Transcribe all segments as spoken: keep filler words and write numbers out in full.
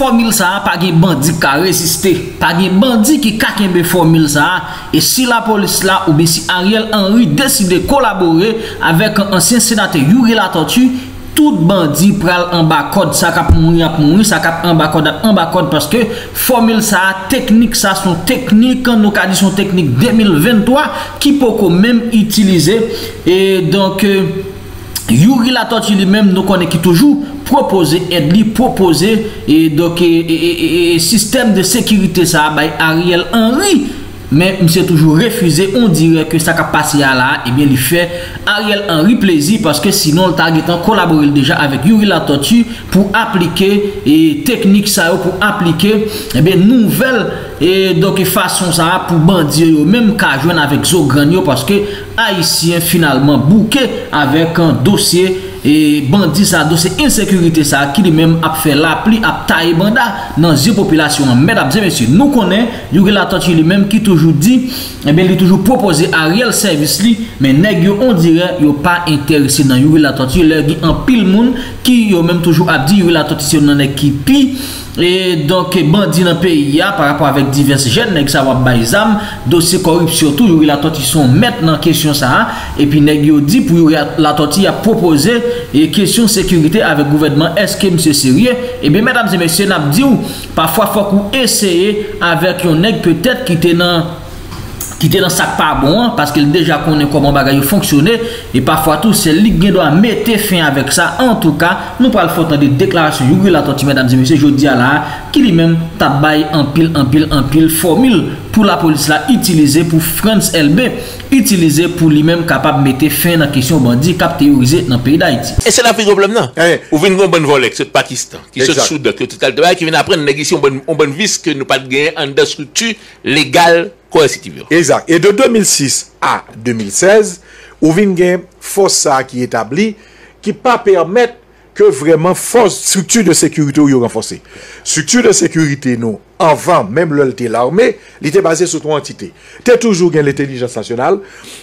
formule ça, pas de bandit qui a résisté, pas de bandit qui a kembe formule ça. Et si la police là, ou bien si Ariel Henry décide de collaborer avec un ancien sénateur Youri Latortue, tout bandit pral en bas code, ça cap mourir ap mourir, ça cap en bas code en bas code, parce que formule ça, technique ça, son technique, nos cas sont techniques deux mille vingt-trois qui peut quand même utiliser. Et donc euh, Youri Latortue lui-même nous connaît qui toujours proposer aide lui proposer et donc et, et, et, et système de sécurité ça by Ariel Henry, mais monsieur toujours refusé. On dirait que ça qu'a passé à là, et bien il fait Ariel Henry plaisir, parce que sinon le target en collaboré déjà avec Youri Latortue pour appliquer et technique ça pour appliquer et bien nouvelle et donc façon ça pour bandit même qu'à joindre avec Zogranio, parce que haïtien finalement bouqué avec un dossier et bandit ça dossier insécurité ça qui lui-même a fait l'appli a taille banda dans les populations. Mesdames et messieurs, nous connaissons Youri Latortue lui-même qui toujours dit et bien il toujours proposé Ariel service li, mais nèg yo on dirait yo pas intéressé dans Youri Latortue. Là il y a un pile monde qui yo même toujours a dit Youri Latortue dans l'équipe et donc bandit dans pays par rapport avec divers jeunes nèg ça va baizam dossier corruption tout Youri Latortue sont maintenant question ça, et puis nèg yo dit pour Youri Latortue a proposé et question sécurité avec gouvernement. Est-ce que monsieur sérieux? Et bien mesdames et messieurs, n'a dit ou parfois faut qu'on essayer avec un nèg peut-être qui était dans qui était dans sac pas bon, parce qu'il déjà connaît comment bagaille fonctionner, et parfois tout c'est lui qui doit mettre fin avec ça. En tout cas, nous parlons faute de déclaration Youri Latortue, mesdames et messieurs, je dis à la qui lui-même tabaille en pile en pile en pile formule pour la police là utiliser pour France L B, utiliser pour lui-même capable mettre fin à la question bandit cap théoriser dans le pays d'Haïti. Et c'est la plus problème là. Ou vient une bonne volée c'est Pakistan qui se soude que tout à l'heure qui vient après une négociation bonne bonne vis que nous pas de gain en structure légale. Exact. Et de deux mille six à deux mille seize, ou vient une force qui est établie qui ne permet pas que vraiment force structure de sécurité soit renforcée. Structure de sécurité, nous, avant même l'armée, elle était basée sur trois entités. Tu as toujours l'intelligence nationale,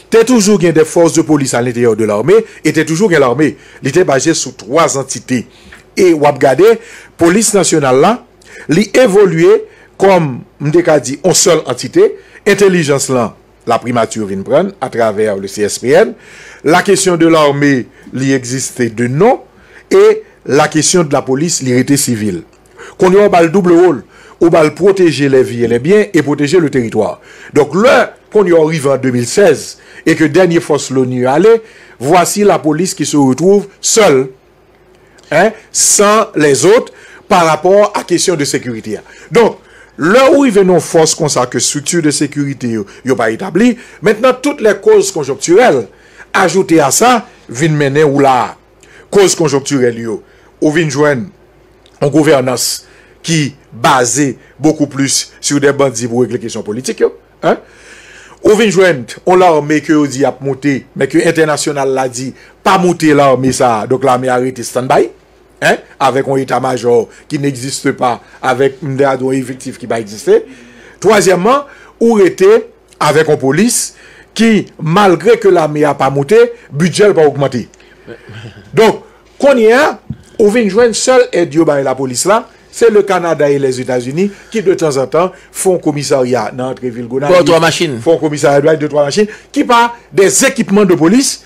tu as toujours des forces de police à l'intérieur de l'armée, et tu as toujours l'armée. Elle était basée sur trois entités. Et vous regardez, la police nationale, là, elle évoluait comme m'deka dit, on seule entité. Intelligence là, la primature vient prendre à travers le C S P N. La question de l'armée, il existait de non. Et la question de la police, il était civile. Qu'on y a le double rôle, on va protéger les vies et les biens et protéger le territoire. Donc là, qu'on y arrive en deux mille seize et que dernière force l'ONU allait, voici la police qui se retrouve seule, hein, sans les autres, par rapport à la question de sécurité. Donc, là où il y a une force comme ça, que structure de sécurité n'est pas établie, maintenant toutes les causes conjoncturelles ajoutées à ça, viennent mener ou la cause conjoncturelle, ou viennent joindre une gouvernance qui basée beaucoup plus sur des bandits pour régler les questions politiques, hein? Ou viennent joindre, on l'armée que dit a monté, mais que international l'a dit, pas monter l'armée ça, donc l'armée a arrêté stand-by. Hein? Avec un état-major qui n'existe pas, avec un effectif qui va exister. Troisièmement, ou était avec une police qui, malgré que l'armée n'a pas monté, le budget n'a pas augmenté. Donc, qu'on y a, ou vient joindre seul aide à la police là, c'est le Canada et les États-Unis qui, de temps en temps, font commissariat dans Treville Gonard. Deux, trois machines. Font commissariat de deux, trois machines, qui par des équipements de police.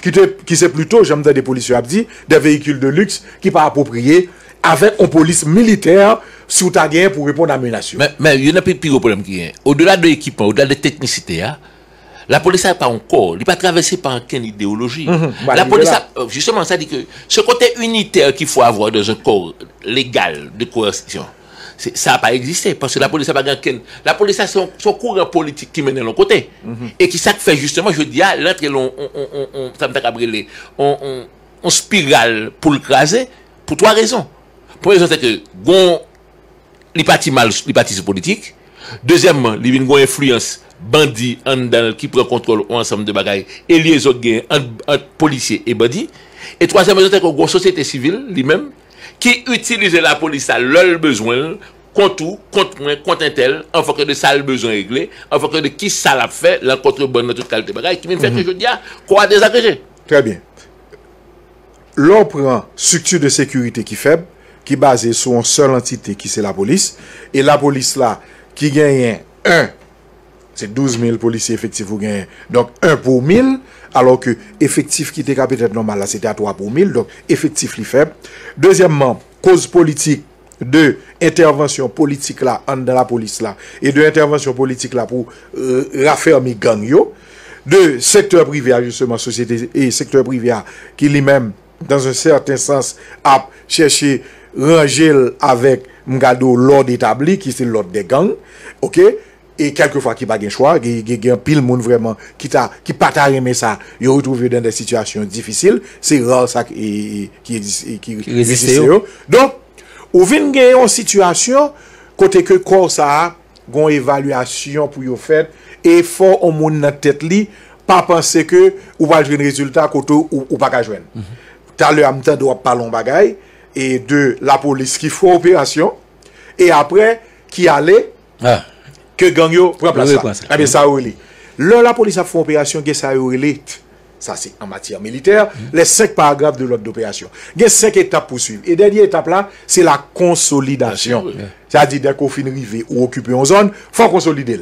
Qui, qui c'est plutôt, j'aime dire des policiers abdi, des véhicules de luxe qui pas appropriés avec une police militaire sous ta guerre pour répondre à menace. Mais, mais il y a un pire problème qui est, au-delà de l'équipement, au-delà de la technicité, hein, la police n'est pas encore, elle n'est pas traversée par aucune idéologie. Mm-hmm. bah, la police a, justement, ça dit que ce côté unitaire qu'il faut avoir dans un corps légal de coercition, ça n'a pas existé, parce que la police n'a pas gagné. La police a son, son courant politique qui mène de l'autre côté. Mm-hmm. Et qui ça fait justement, je dis, ah, l'entrée, on, on, on, on, on, on spirale pour le craser, pour trois raisons. Première raison, c'est que, gon, les partis mal, les partis politiques. Deuxièmement, les gon influence bandit en dans, qui prend contrôle ensemble de bagailles, et les autres gains entre policiers et bandits. Et troisième raison, c'est que gon société civile, lui-même, qui utilise la police à leur besoin, contre tout, contre moi, contre un tel, en fonction de ça le besoin réglé, en fonction de qui ça l'a fait, la contrebande dans toute qualité de bagaille, qui vient faire que je dis, quoi désagrégé. Très bien. L'on prend structure de sécurité qui faible, qui est basé sur une seule entité qui c'est la police. Et la police là qui gagne un, c'est douze mille policiers effectifs vous gagnez. Donc un pour mille, alors que effectif qui était peut-être normal là c'était à trois pour mille, donc effectif li faible. Deuxièmement, cause politique de intervention politique là dans la police là et de intervention politique là pour euh, raffermir gang yo. De secteur privé justement société et secteur privé qui lui-même dans un certain sens a cherché ranger avec m'gado l'ordre établi qui c'est l'ordre des gangs, OK, et quelquefois qui pas gain choix, il y a pile monde vraiment qui t'a qui pas t'a aimer ça, yo retrouvé dans des situations difficiles, c'est rare ça qui existe qui résiste. Donc ou vinn gagner en situation côté que corps ça gon évaluation pour yo faire et faut on moun nan tête li pas penser que ou va joindre résultat côté ou, ou pas ka joindre. Tout à l'heure m'tande ou parler on bagaille et de la police qui fait opération et après qui allait ah. Que gang yo prend place. Ah ben ça relé. Là la police a fait opération que ça relé. Ça c'est en matière militaire, mm-hmm. Les cinq paragraphes de l'ordre d'opération. Il y a cinq étapes pour suivre. Et dernière étape là, c'est la consolidation. Mm-hmm. C'est-à-dire dès qu'on finit rivé ou occuper une zone, faut consolider.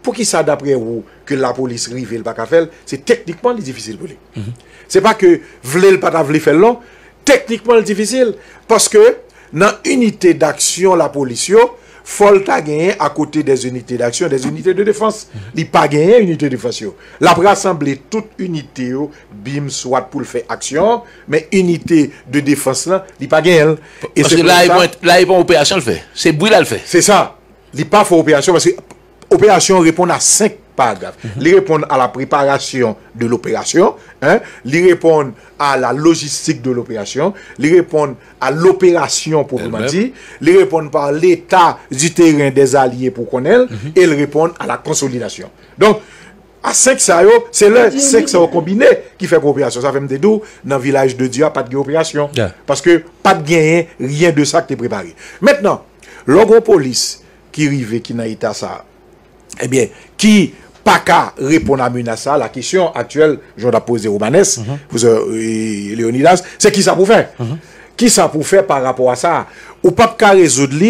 Pour qui ça d'après vous que la police rivé le Bacafel, c'est techniquement difficile pour lui. Mm-hmm. C'est pas que vle le pas vle faire long, techniquement difficile parce que dans unité d'action la police yo, faut ta gagner à côté des unités d'action, des unités de défense. Il pas gagner unité de défense. La rassembler toute unité yo, bim soit pour le faire action, mais unité de défense là, il pas gagner. Et c'est là là il pas opération le fait. C'est bruit là le fait. C'est ça. Il pas faut opération parce que opération répond à cinq paragraphes. Mm-hmm. Ils répondent à la préparation de l'opération, hein? Ils répondent à la logistique de l'opération, ils répondent à l'opération proprement dit, ils répondent par l'état du terrain des alliés pour qu'on ait, mm-hmm. Et ils répondent à la consolidation. Donc, à cinq ça, c'est le cinq ça combiné qui fait opération. Ça fait me dédou dans le village de Dia, pas de opération. Yeah. Parce que pas de gain, rien de ça qui est préparé. Maintenant, l'ogro police qui arrive, qui n'a état ça, eh bien, qui pas qu'à répondre à Munassa, la question actuelle, je l'ai posée au Romanes, mm-hmm. Léonidas, c'est qui ça pour faire? Mm-hmm. Qui ça pour faire par rapport à ça? Ou pas qu'à résoudre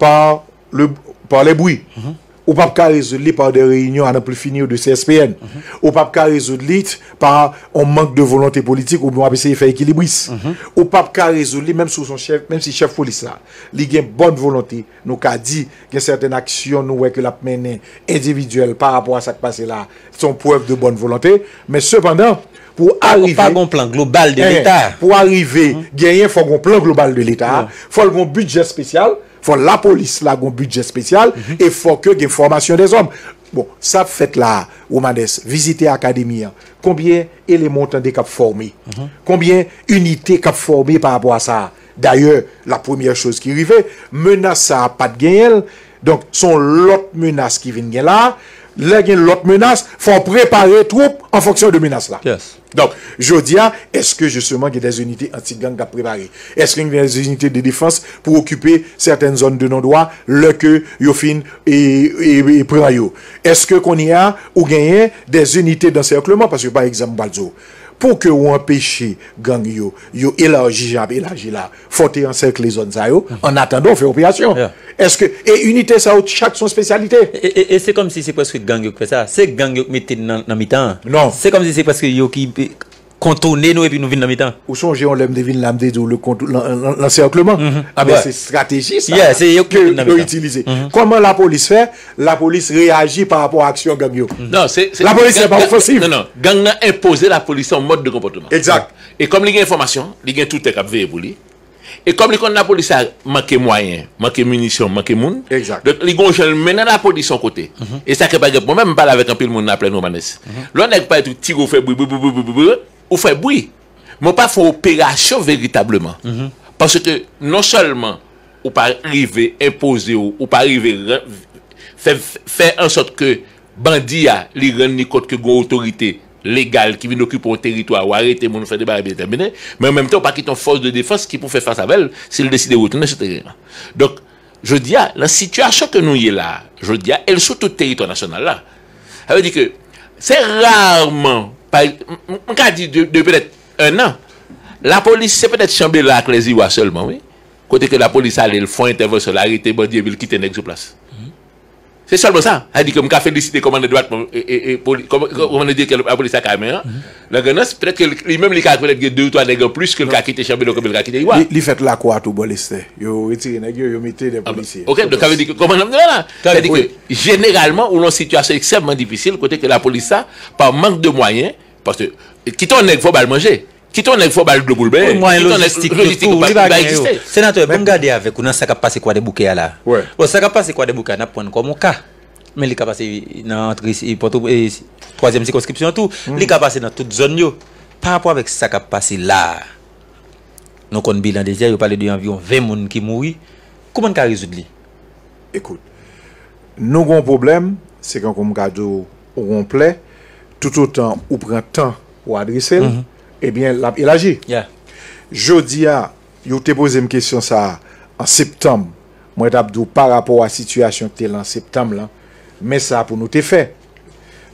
par, le, par les bruits. Mm-hmm. Ou pas qu'à résoudre par des réunions à ne plus finir de C S P N. Mm-hmm. Ou pas qu'à résoudre par un manque de volonté politique ou on essayer de faire équilibriste. Mm-hmm. Ou pas qu'à résoudre même sous son chef, même si chef police là, il a une bonne volonté. Nous qu'a dit qu'il y a certaines actions nous que l'a mené individuelle par rapport à ça qui passe là, sont preuve de bonne volonté. Mais cependant, pour arriver, pas un plan global de l'État. Pour arriver, il faut un plan global de l'État. Il faut un budget spécial. Faut la police là un budget spécial mm-hmm. Et faut que des formation des hommes. Bon, ça fait là Romades visiter académie. Combien et les montants des cap formés. Mm-hmm. Combien unités cap formés par rapport à ça. D'ailleurs, la première chose qui arrivait, menace ça a pas de gain. Donc son l'autre menace qui vient là, là gain l'autre menace, faut préparer troupes en fonction de menace là. Yes. Donc, je dis, est-ce que justement il y a des unités anti-gang à préparer? Est-ce qu'il y a des unités de défense pour occuper certaines zones de non-droit, le que Yofin et Prayo? Est-ce qu'on y a ou gagné des unités d'encerclement? Parce que par exemple, Balzo, pour que vous empêchez gang yo, yo élargi élargi là, faut encercler les zones ça yo, en attendant on fait opération. Yeah. Est-ce que et unité ça chaque son spécialité? Et, et, et c'est comme si c'est presque gang yo qui fait ça, c'est gang yo qui mettait dans dans mi-temps. Non, c'est comme si c'est presque yo qui contourner nous et puis nous venons dans mi-temps. Ou songez on l'aime devine l'âme des le l'encerclement. Mm-hmm. Ah ben ouais. C'est stratégie ça. Yeah, c'est yo que utiliser. Mm-hmm. Comment la police fait? La police réagit par rapport à action gang yo. Mm-hmm. Non, c'est la police n'est pas offensive. Non non, gang n'a imposé la police en mode de comportement. Exact. Ouais. Et comme les informations, les gens tout est cap veiller pour lui. Et comme les la police a manqué moyens, manqué munitions, manqué monde. Exact. Donc les gens mènent la police en côté. Mm-hmm. Et ça que par exemple moi-même parle avec un peu de monde après nous manès. L'on n'est pas tout tir au fait bruit bruit. Ou fait bruit, mais pas faire opération véritablement. Mm-hmm. Parce que non seulement ou pas arriver imposer ou, ou pas arriver faire faire en sorte que bandits a les rendre compte que une autorité légale qui vient occuper un territoire ou arrêter mon faire des barres déterminées, mais en même temps pas quitter une force de défense qui pour faire face à elle s'il décide de retourner sur terrain. Donc je dis à la situation que nous y est là, je dis à elle sur tout territoire national là. Ça veut dire que c'est rarement on a dit depuis peut-être un an, la police c'est peut-être chambée là avec les Iwa seulement, oui. Côté que la police allait, le font intervention, l'arrêté, bon Dieu, il quitte les sur place. C'est seulement ça. Elle dit que je vais féliciter comment de droite et comment dire que la police a caméra. La gouvernance, peut-être que même les cas, peut-être que deux ou trois nègres plus que le cas qui était chambre, comme le cas qui était igual. Il fait la quoi tout bon laisser. Il retire les nègres, il mette des policiers. Ok, donc ça veut dire que comment on là? Ça veut dire que généralement, on a une situation extrêmement difficile, côté que la police a, par manque de moyens, parce que quittons les nègres, il faut pas manger. Qui tourne avec Fobal de Goulbert, qui tourne logistique, logistique, qui va exister. Sénateur, bon gardez avec nous, ça va passer quoi des bouquets là? Ouais. Bon, ça va passer quoi des bouquets? On a point comme mon cas. Mais les cas passés dans la troisième circonscription, tout. Les cas passés dans toute zone, par rapport avec ça qui a passé là. Nous avons un bilan déjà, vous parlez d'environ vingt personnes qui mourent. Comment on peut résoudre ça? Écoute, nous avons un problème, c'est quand on regarde au complet, tout autant, on prend le temps pour adresser. Eh bien, il agit. Yeah. Jodi a, vous te posé une question ça en septembre. Moi, Abdou, par rapport à la situation que tu as en septembre, là, mais ça pour nous te fait.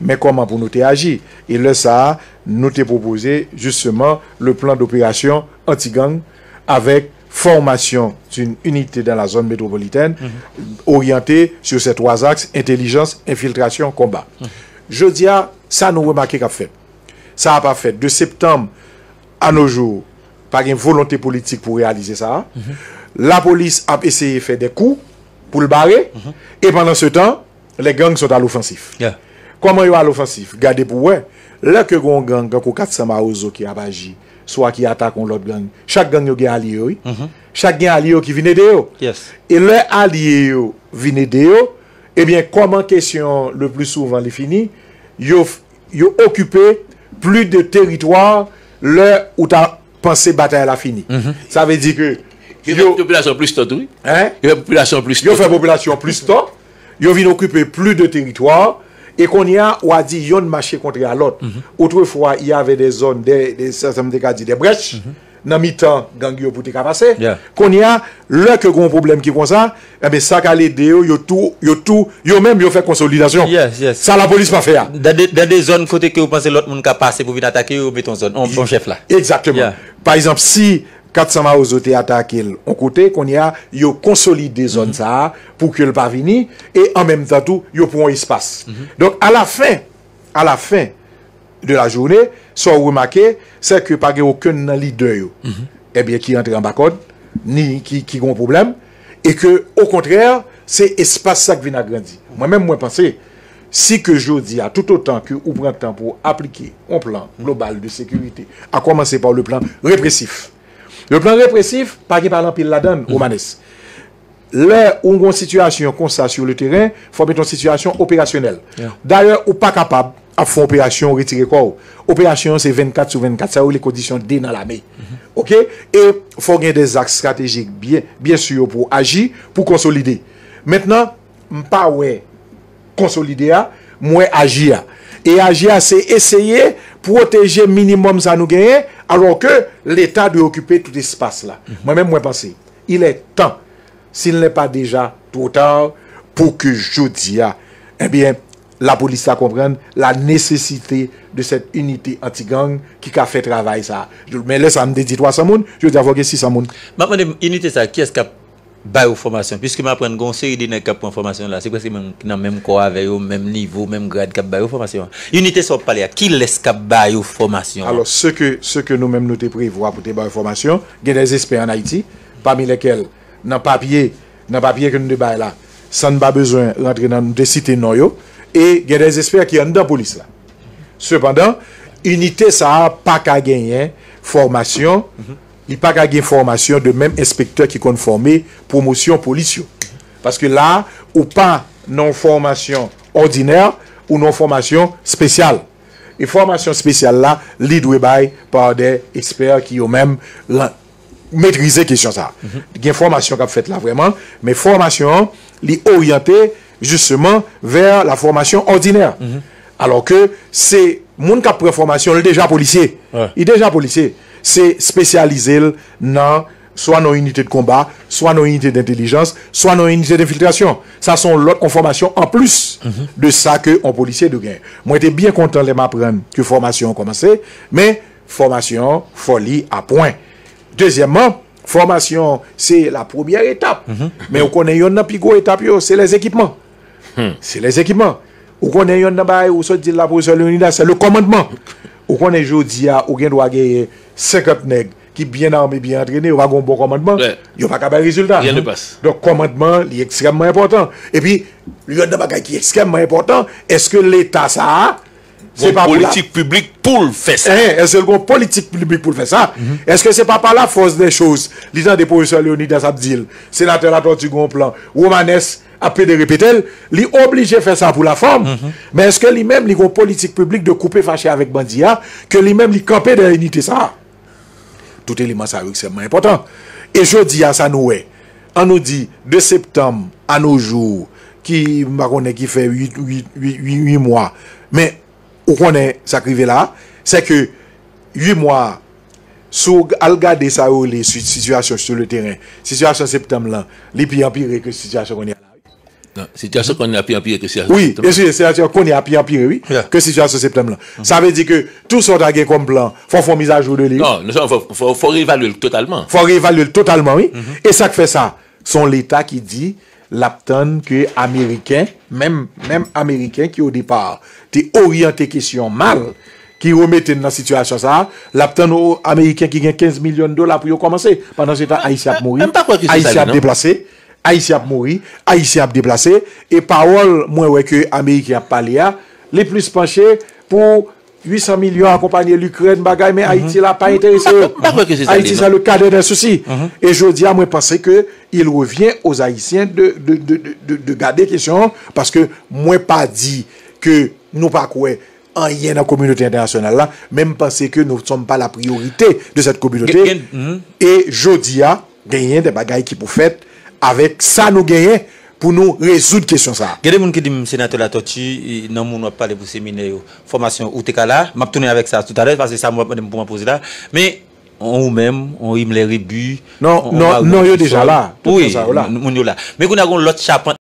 Mais comment pour nous te agir? Et là, ça, nous te proposé justement le plan d'opération anti-gang avec formation d'une unité dans la zone métropolitaine mm-hmm. orientée sur ces trois axes, intelligence, infiltration, combat. Mm-hmm. Jodi a, ça nous remarqué qu'a fait. Ça n'a pas fait. De septembre à nos jours, pas une volonté politique pour réaliser ça. Mm -hmm. La police a essayé de faire des coups pour le barrer. Mm -hmm. Et pendant ce temps, les gangs sont à l'offensif. Yeah. Comment ils sont à l'offensif? Gardez pour eux. Là que les gangs, les quatre cents Mawozo qui a agi, soit qui attaque l'autre gang, chaque gang a un allié. Chaque gang a un allié qui vient de eux. Yes. Et leur allié vient de eux. Eh bien, comment question le plus souvent les fini? Ils ont occupé plus de territoire, l'heure où tu as pensé bataille a fini. Mm -hmm. Ça veut dire que... Il y a une population plus tôt, oui. Hein? Il y a une population plus tôt. Il y a une population plus tôt. Il vient occuper plus de territoire. Et qu'on y a, on a dit, il y a un marché contre l'autre. Mm -hmm. Autrefois, il y avait des zones, des, des, des, des brèches. Mm -hmm. Dans le temps, gang yo pour te passer. Yeah. Qu'on y a, l'heure que gros problème qui font ça, eh bien, ça qu'a l'aidé, yo tout, yo tout, yo même, yo fait consolidation. Yes, yes. Ça, la police pas fait. Dans des, dans des zones côté que vous pensez l'autre monde qui a passé pour venir attaquer, yo met ton zone, on, on chef là. Exactement. Yeah. Par exemple, si quatre cents Mawozo te attaqué, on côté, qu'on y a, yo consolidé zone mm -hmm. ça, pour que le pas venir, et en même temps tout, yo prend espace. Mm -hmm. Donc, à la fin, à la fin, de la journée, soit remarqué, c'est que pas aucun leader yo, mm -hmm. eh bien, qui entre en bacode, ni qui qui ont problème, et que au contraire, c'est espace ça qui vient à grandir. Moi-même, moi pensais, si que je dis à tout autant que vous prenez le temps pour appliquer un plan global de sécurité, à commencer par le plan répressif. Le plan répressif, pas qu'il parle en pile la donne, mm -hmm. Romanes. Là où on a une situation comme ça sur le terrain, il faut mettre une situation opérationnelle. Yeah. D'ailleurs, ou pas capable à faire opération, retirer quoi? Opération, c'est vingt-quatre sur vingt-quatre, ça où les conditions dé dans la main. Mm-hmm. Ok? Et il faut gagner des axes stratégiques, bien, bien sûr, pour agir, pour consolider. Maintenant, pas ouais, consolider, moins agir. Et agir, c'est essayer protéger minimum ça nous gagne, alors que l'État doit occuper tout espace là. Mm-hmm. Moi-même, moi pensé, il est temps. S'il n'est pas déjà trop tard pour que je dis, eh bien, la police a comprendre la nécessité de cette unité anti-gang qui a fait travail ça. Mais là, ça me dit trois cents personnes, je dis avoir six cents personnes. Maintenant, unité ça, qui est-ce qui a bail aux formations? Puisque je prends une série de gens qui ont formation là, c'est parce que c'est dans le même corps avec eux, même niveau, même grade qui a bail aux formations. Unité ça, parler à qui laisse qui a bail aux formations? Alors, ce que, ce que nous-mêmes nous te prévoyons pour te bail aux formations, il y a des experts en Haïti, parmi lesquels dans papier, dans papier que nous débattons là, ça n'a pas besoin de rentrer dans des cités noyaux. Et il y a des experts qui sont dans la police là. Cependant, unité ça n'a pas qu'à gagner formation, il n'y a pas qu'à gagner formation de même inspecteur qui compte former promotion police. Parce que là, ou pas non formation ordinaire ou non formation spéciale. Et formation spéciale là, elle doit être par des experts qui ont même maîtriser question ça. Il y a une formation qui a fait là vraiment, mais formation est orientée justement vers la formation ordinaire. Mm -hmm. Alors que c'est monde qui a pris formation, il est déjà policier. Ouais. Il est déjà policier. C'est spécialisé dans soit nos unités de combat, soit nos unités d'intelligence, soit nos unités d'infiltration. Ça sont l'autre formation en plus mm -hmm. de ça que on policier de gain. Moi j'étais bien content de m'apprendre que formation a commencé, mais formation folie à point. Deuxièmement, Formation, c'est la première étape. Mm -hmm. Mais on connaît une plus grosse étape, c'est les équipements. Mm. C'est les équipements. On connaît une bail où se dit la position l'unité, c'est le commandement. On connaît aujourd'hui où on doit gagner cinquante nègres qui bien armés, bien entraînés, on va avoir un bon commandement, il va pas avoir de résultat. Donc commandement, il est extrêmement important. Et puis, il y a un bagage qui est extrêmement important. Est-ce que l'État ça? C'est pas politique publique pour le faire ça. Est-ce que c'est politique publique pour le faire ça? Est-ce que c'est pas par la force des choses? Lisant des positions Léonidas Abdil, sénateur Latortue gon plan, Romanes a peu de répéter, il est obligé de faire ça pour la forme. Mais est-ce que lui-même, il y a une politique publique de couper fâché avec Bandia, que lui-même, il camper de l'unité ça? Tout élément, ça est extrêmement important. Et je dis à ça, nous, on nous dit de septembre à nos jours, qui, qui fait huit mois, mais où on est, ça arrive là, c'est que huit mois, sous regarder ça, les situations sur le terrain, situation septembre là, les pires empirés que la situation qu'on est là. Non, situation qu'on est à pire empiré que situation. Oui, bien sûr, situation qu'on est à pire empiré, oui, yeah. que situation septembre. Mm-hmm. Ça veut dire que tout sort d'aguer comme plan, faut faire mise à jour de l'île. Non, il faut, faut, faut réévaluer totalement. Faut réévaluer totalement, oui. Mm-hmm. Et ça que fait ça, sont l'État qui dit, l'aptan que Américains, même, même Américains qui au départ, t'es orienté question mal, qui remettent dans la situation ça, l'aptan aux Américains qui gagnent quinze millions de dollars pour commencer. Pendant ce temps, Haïtien a mouru, Haïtien a déplacé. Haïti a mouru, Haïti a déplacé, et parole, moi, ouais, que Américains a parlé, les plus penchés pour huit cents millions accompagner l'Ukraine, bagaille, mais Haïti n'a pas intéressé. Haïti, c'est le cadre d'un souci. Et je dis à moi, penser que il revient aux Haïtiens de, de, de, de, de garder question, parce que moi, pas dit que nous, pas quoi, en yé dans la communauté internationale, là, même penser que nous ne sommes pas la priorité de cette communauté. Et je dis à, gagner des bagailles qui pour faire. Avec ça, nous gagnons pour nous résoudre la question. Il y a des gens qui disent, sénateur Latortue, non, nous ne parlons pas de séminaire, formation ou Tekala. Je vais tourner avec ça tout à l'heure parce que ça, moi, je vais me poser là. Mais on même, on y met les rébus. Non, non, non, il y a déjà là. Oui, on y est là. Mais on a l'autre charpente.